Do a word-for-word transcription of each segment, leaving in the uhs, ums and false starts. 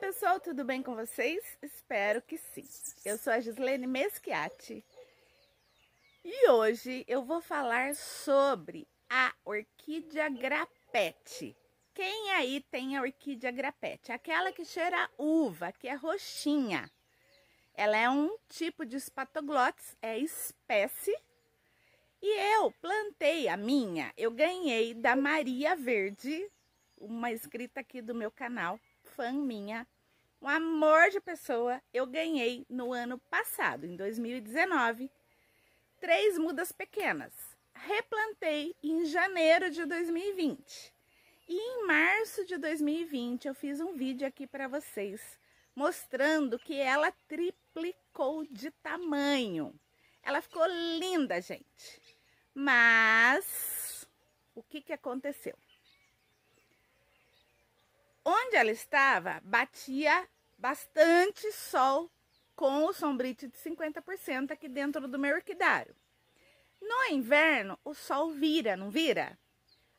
pessoal, tudo bem com vocês? Espero que sim. Eu sou a Gislene Meschiatti e hoje eu vou falar sobre a orquídea grapete. Quem aí tem a orquídea grapete? Aquela que cheira a uva, que é roxinha. Ela é um tipo de Spathoglottis, é espécie. E eu plantei a minha, eu ganhei da Maria Verde, uma inscrita aqui do meu canal, fã minha, um amor de pessoa. Eu ganhei no ano passado, em dois mil e dezenove, três mudas pequenas. Replantei em janeiro de dois mil e vinte. E em março de dois mil e vinte eu fiz um vídeo aqui para vocês, mostrando que ela triplicou de tamanho. Ela ficou linda, gente. Mas o que que aconteceu? Onde ela estava, batia bastante sol com o sombrite de cinquenta por cento aqui dentro do meu orquidário. No inverno, o sol vira, não vira?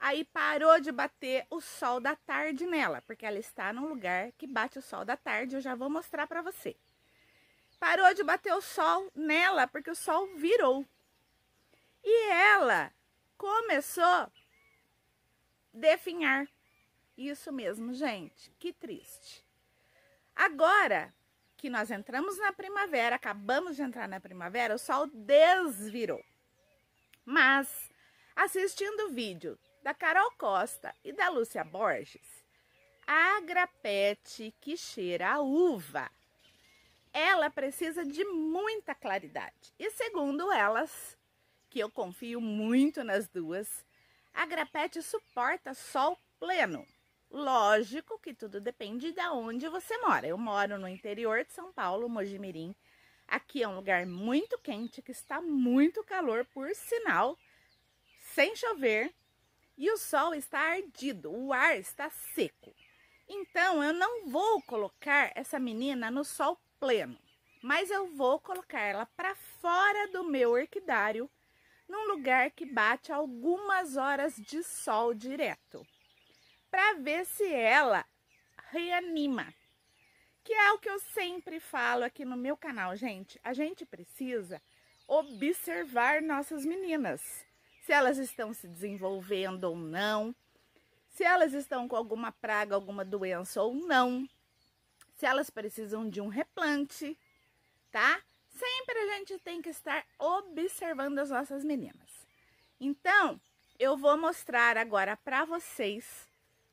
Aí parou de bater o sol da tarde nela, porque ela está num lugar que bate o sol da tarde, eu já vou mostrar para você. Parou de bater o sol nela, porque o sol virou. E ela começou a definhar. Isso mesmo, gente. Que triste. Agora que nós entramos na primavera, acabamos de entrar na primavera, o sol desvirou. Mas, assistindo o vídeo da Carol Costa e da Lúcia Borges, a grapete que cheira a uva, ela precisa de muita claridade. E segundo elas, que eu confio muito nas duas, a grapete suporta sol pleno. Lógico que tudo depende de onde você mora. Eu moro no interior de São Paulo, Mojimirim. Aqui é um lugar muito quente, que está muito calor, por sinal, sem chover. E o sol está ardido, o ar está seco. Então, eu não vou colocar essa menina no sol pleno, mas eu vou colocar ela para fora do meu orquidário, num lugar que bate algumas horas de sol direto, para ver se ela reanima, que é o que eu sempre falo aqui no meu canal, gente. A gente precisa observar nossas meninas, se elas estão se desenvolvendo ou não, se elas estão com alguma praga, alguma doença ou não, se elas precisam de um replante, tá? Sempre a gente tem que estar observando as nossas meninas. Então, eu vou mostrar agora para vocês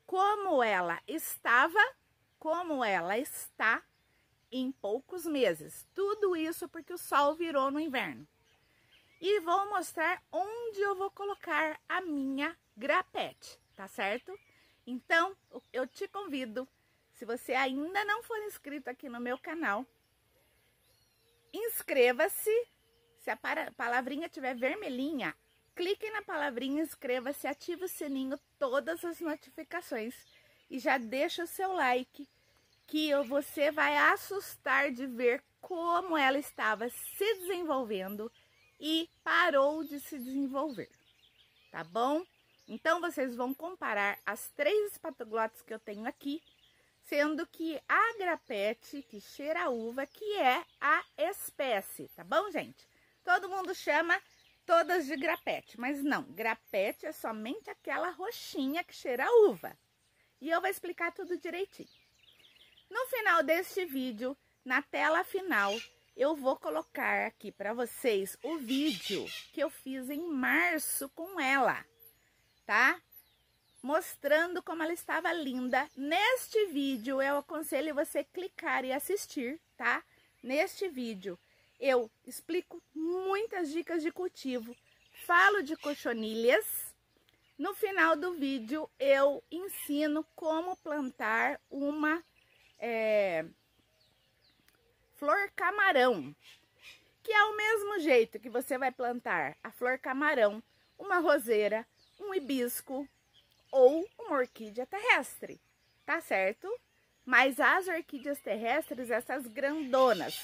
como ela estava, como ela está em poucos meses. Tudo isso porque o sol virou no inverno. E vou mostrar onde eu vou colocar a minha grapete, tá certo? Então, eu te convido, se você ainda não for inscrito aqui no meu canal, inscreva-se. Se a palavrinha estiver vermelhinha, clique na palavrinha, inscreva-se, ative o sininho, todas as notificações. E já deixa o seu like, que você vai assustar de ver como ela estava se desenvolvendo e parou de se desenvolver, tá bom? Então, vocês vão comparar as três Spathoglottis que eu tenho aqui, sendo que a grapete que cheira a uva, que é a espécie, tá bom, gente? Todo mundo chama todas de grapete, mas não. Grapete é somente aquela roxinha que cheira a uva. E eu vou explicar tudo direitinho. No final deste vídeo, na tela final, eu vou colocar aqui para vocês o vídeo que eu fiz em março com ela, tá? Mostrando como ela estava linda. Neste vídeo, eu aconselho você clicar e assistir, tá? Neste vídeo, eu explico muitas dicas de cultivo, falo de cochonilhas. No final do vídeo, eu ensino como plantar uma é, flor camarão, que é o mesmo jeito que você vai plantar a flor camarão, uma roseira, um hibisco ou uma orquídea terrestre, tá certo? Mas as orquídeas terrestres, essas grandonas,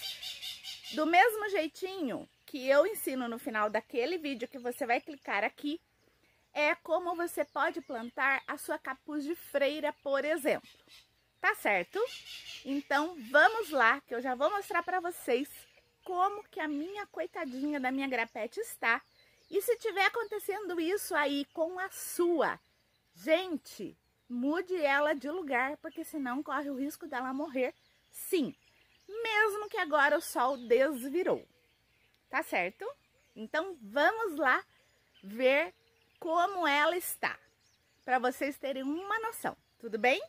do mesmo jeitinho que eu ensino no final daquele vídeo que você vai clicar aqui, é como você pode plantar a sua capuz de freira, por exemplo. Tá certo? Então vamos lá, que eu já vou mostrar para vocês como que a minha coitadinha da minha grapete está. E se tiver acontecendo isso aí com a sua, gente, mude ela de lugar, porque senão corre o risco dela morrer, sim. Mesmo que agora o sol desvirou. Tá certo? Então vamos lá ver como ela está, para vocês terem uma noção, tudo bem?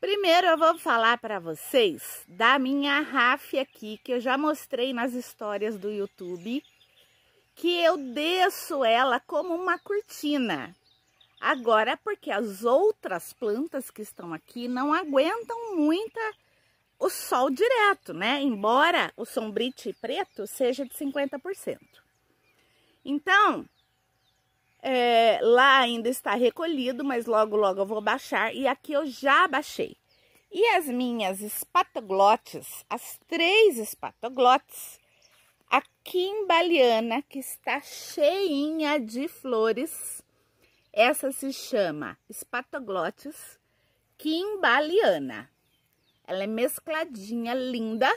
Primeiro eu vou falar para vocês da minha ráfia aqui, que eu já mostrei nas histórias do YouTube, que eu desço ela como uma cortina. Agora, porque as outras plantas que estão aqui não aguentam muito o sol direto, né? Embora o sombrite preto seja de cinquenta por cento. Então, É, lá ainda está recolhido, mas logo, logo eu vou baixar. E aqui eu já baixei. E as minhas Spathoglottis, as três Spathoglottis, a Kimballiana, que está cheinha de flores. Essa se chama Spathoglottis Kimballiana. Ela é mescladinha, linda.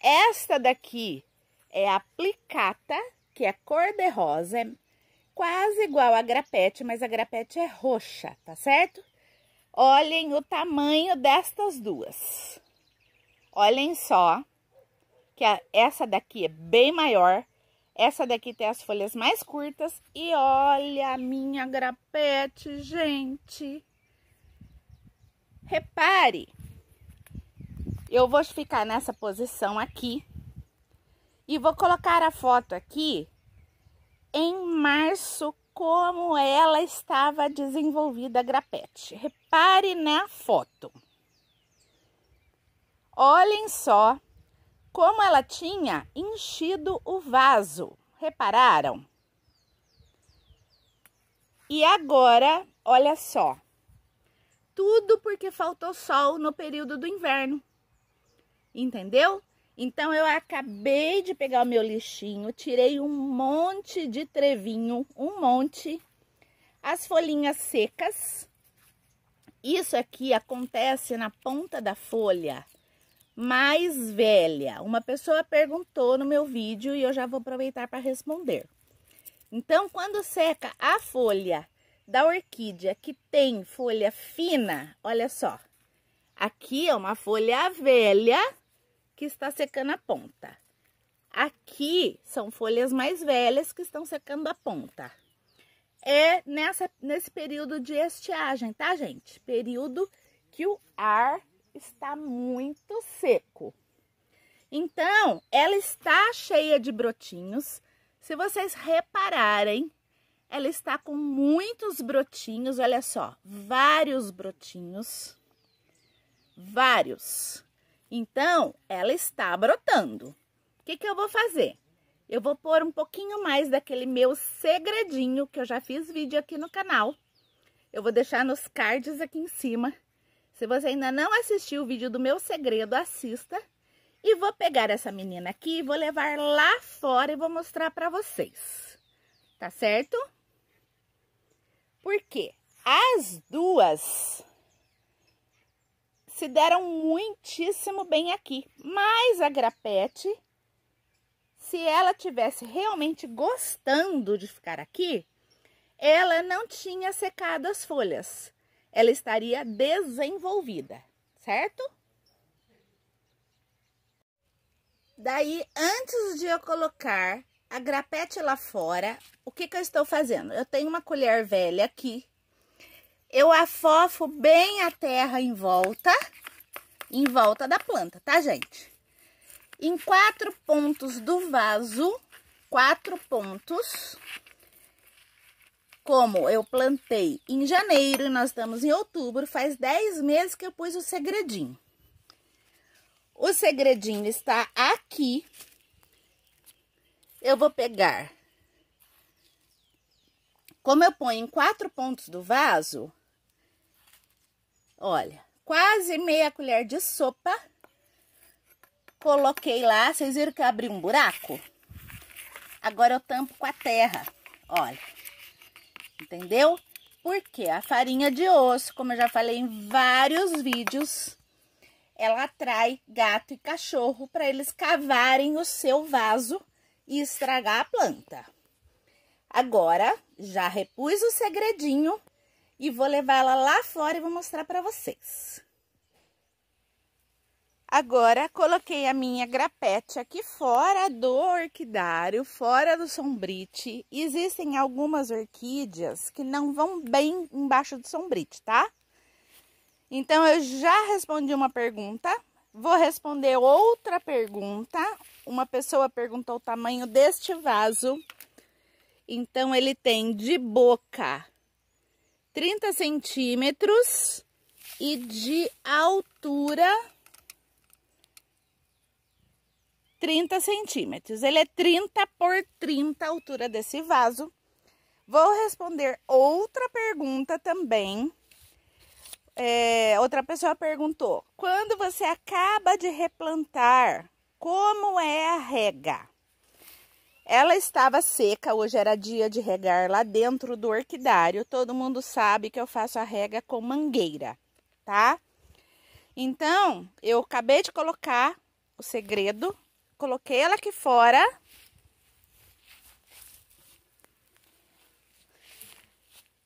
Esta daqui é a Plicata, que é cor-de-rosa, é quase igual a grapete, mas a grapete é roxa, tá certo? Olhem o tamanho destas duas. Olhem só, que a, essa daqui é bem maior. Essa daqui tem as folhas mais curtas. E olha a minha grapete, gente. Repare. Eu vou ficar nessa posição aqui. E vou colocar a foto aqui em março, como ela estava desenvolvida a grapete. Repare na foto. Olhem só como ela tinha enchido o vaso. Repararam? E agora, olha só. Tudo porque faltou sol no período do inverno. Entendeu? Então, eu acabei de pegar o meu lixinho, tirei um monte de trevinho, um monte, as folhinhas secas. Isso aqui acontece na ponta da folha mais velha. Uma pessoa perguntou no meu vídeo e eu já vou aproveitar para responder. Então, quando seca a folha da orquídea, que tem folha fina, olha só, aqui é uma folha velha, que está secando a ponta. Aqui são folhas mais velhas que estão secando a ponta. É nessa, nesse período de estiagem, tá, gente? Período que o ar está muito seco. Então, ela está cheia de brotinhos. Se vocês repararem, ela está com muitos brotinhos. Olha só, vários brotinhos. Vários. Então, ela está brotando. O que que eu vou fazer? Eu vou pôr um pouquinho mais daquele meu segredinho, que eu já fiz vídeo aqui no canal. Eu vou deixar nos cards aqui em cima. Se você ainda não assistiu o vídeo do meu segredo, assista. E vou pegar essa menina aqui e vou levar lá fora e vou mostrar para vocês. Tá certo? Porque as duas se deram muitíssimo bem aqui, mas a grapete, se ela tivesse realmente gostando de ficar aqui, ela não tinha secado as folhas, ela estaria desenvolvida, certo? Daí, antes de eu colocar a grapete lá fora, o que que eu estou fazendo? Eu tenho uma colher velha aqui. Eu afofo bem a terra em volta, em volta da planta, tá, gente? Em quatro pontos do vaso, quatro pontos, como eu plantei em janeiro e nós estamos em outubro, faz dez meses que eu pus o segredinho. O segredinho está aqui. Eu vou pegar, como eu ponho em quatro pontos do vaso, olha, quase meia colher de sopa. Coloquei lá, vocês viram que eu abri um buraco? Agora eu tampo com a terra, olha. Entendeu? Porque a farinha de osso, como eu já falei em vários vídeos, ela atrai gato e cachorro para eles cavarem o seu vaso e estragar a planta. Agora, já repus o segredinho e vou levar ela lá fora e vou mostrar para vocês. Agora, coloquei a minha grapete aqui fora do orquidário, fora do sombrite. Existem algumas orquídeas que não vão bem embaixo do sombrite, tá? Então, eu já respondi uma pergunta. Vou responder outra pergunta. Uma pessoa perguntou o tamanho deste vaso. Então, ele tem de boca trinta centímetros e de altura trinta centímetros. Ele é trinta por trinta a altura desse vaso. Vou responder outra pergunta também. É, outra pessoa perguntou, quando você acaba de replantar, como é a rega? Ela estava seca, hoje era dia de regar lá dentro do orquidário. Todo mundo sabe que eu faço a rega com mangueira, tá? Então, eu acabei de colocar o segredo. Coloquei ela aqui fora.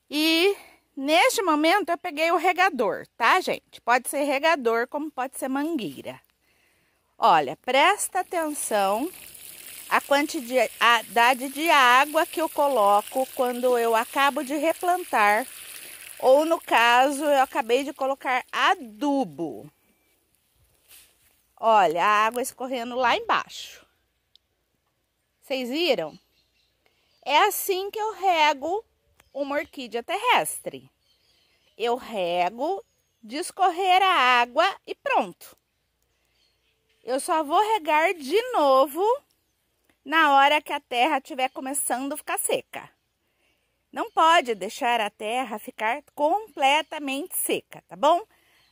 E neste momento eu peguei o regador, tá, gente? Pode ser regador, como pode ser mangueira. Olha, presta atenção a quantidade de água que eu coloco quando eu acabo de replantar. Ou, no caso, eu acabei de colocar adubo. Olha, a água escorrendo lá embaixo. Vocês viram? É assim que eu rego uma orquídea terrestre. Eu rego de escorrer a água e pronto. Eu só vou regar de novo na hora que a terra estiver começando a ficar seca. Não pode deixar a terra ficar completamente seca, tá bom?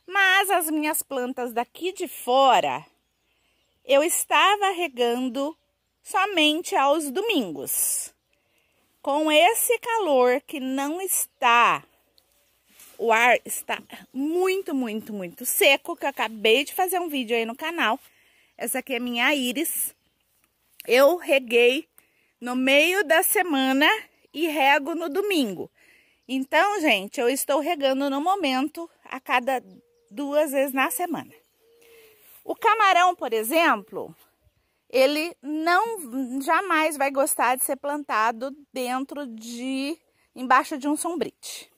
Mas as minhas plantas daqui de fora, eu estava regando somente aos domingos. Com esse calor que não está, o ar está muito, muito, muito seco, que eu acabei de fazer um vídeo aí no canal. Essa aqui é minha íris. Eu reguei no meio da semana e rego no domingo. Então, gente, eu estou regando no momento a cada duas vezes na semana. O camarão, por exemplo, ele não jamais vai gostar de ser plantado dentro de embaixo de um sombrite.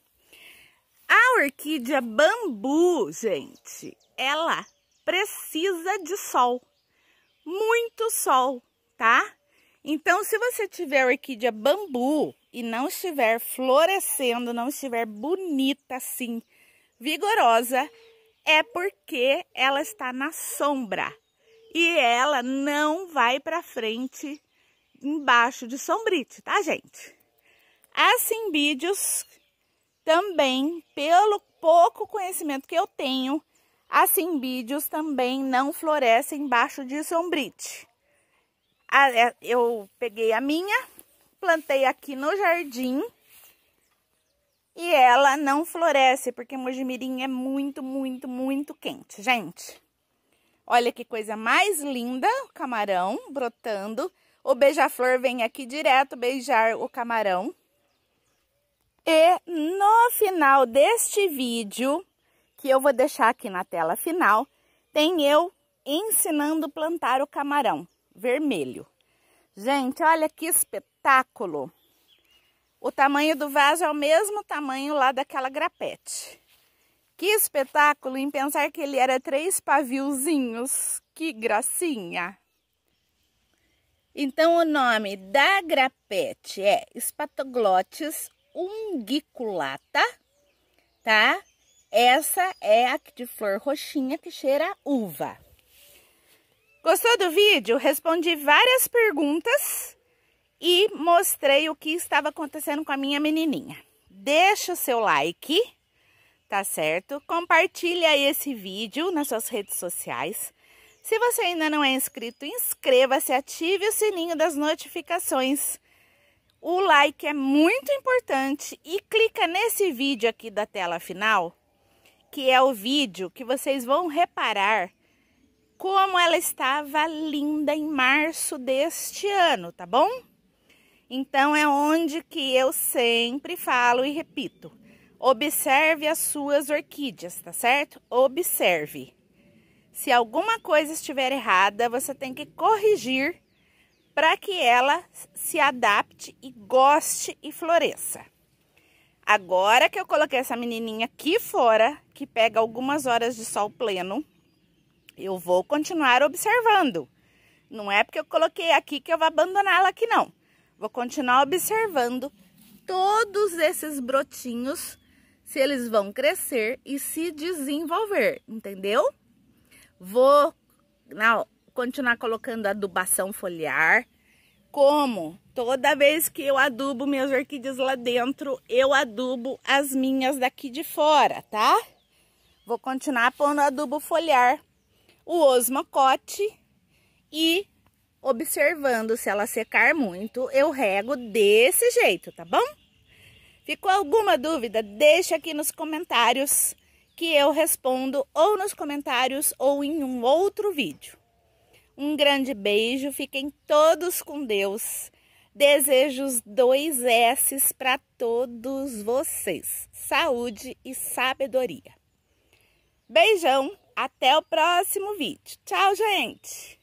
A orquídea bambu, gente, ela precisa de sol, muito sol, tá? Então, se você tiver orquídea bambu e não estiver florescendo, não estiver bonita assim, vigorosa, é porque ela está na sombra e ela não vai para frente embaixo de sombrite, tá, gente? As cimbídeos também, pelo pouco conhecimento que eu tenho, as cimbídeos também não florescem embaixo de sombrite. Eu peguei a minha, plantei aqui no jardim. E ela não floresce, porque Mojimirim é muito, muito, muito quente, gente. Olha que coisa mais linda, o camarão brotando. O beija-flor vem aqui direto beijar o camarão. E no final deste vídeo, que eu vou deixar aqui na tela final, tem eu ensinando a plantar o camarão vermelho. Gente, olha que espetáculo! O tamanho do vaso é o mesmo tamanho lá daquela grapete. Que espetáculo em pensar que ele era três paviozinhos. Que gracinha! Então, o nome da grapete é Spathoglottis unguiculata, tá? Essa é a de flor roxinha que cheira uva. Gostou do vídeo? Respondi várias perguntas e mostrei o que estava acontecendo com a minha menininha. Deixa o seu like, tá certo? Compartilha esse vídeo nas suas redes sociais. Se você ainda não é inscrito, inscreva-se, ative o sininho das notificações. O like é muito importante e clica nesse vídeo aqui da tela final, que é o vídeo que vocês vão reparar como ela estava linda em março deste ano, tá bom? Então é onde que eu sempre falo e repito, observe as suas orquídeas, tá certo? Observe. Se alguma coisa estiver errada, você tem que corrigir para que ela se adapte e goste e floresça. Agora que eu coloquei essa menininha aqui fora, que pega algumas horas de sol pleno, eu vou continuar observando. Não é porque eu coloquei aqui que eu vou abandoná-la aqui, não. Vou continuar observando todos esses brotinhos, se eles vão crescer e se desenvolver, entendeu? Vou... Não, continuar colocando adubação foliar, como toda vez que eu adubo minhas orquídeas lá dentro, eu adubo as minhas daqui de fora, tá? Vou continuar pondo adubo foliar, o osmocote e observando se ela secar muito, eu rego desse jeito, tá bom? Ficou alguma dúvida? Deixa aqui nos comentários que eu respondo ou nos comentários ou em um outro vídeo. Um grande beijo, fiquem todos com Deus. Desejo os dois S's para todos vocês. Saúde e sabedoria. Beijão, até o próximo vídeo. Tchau, gente!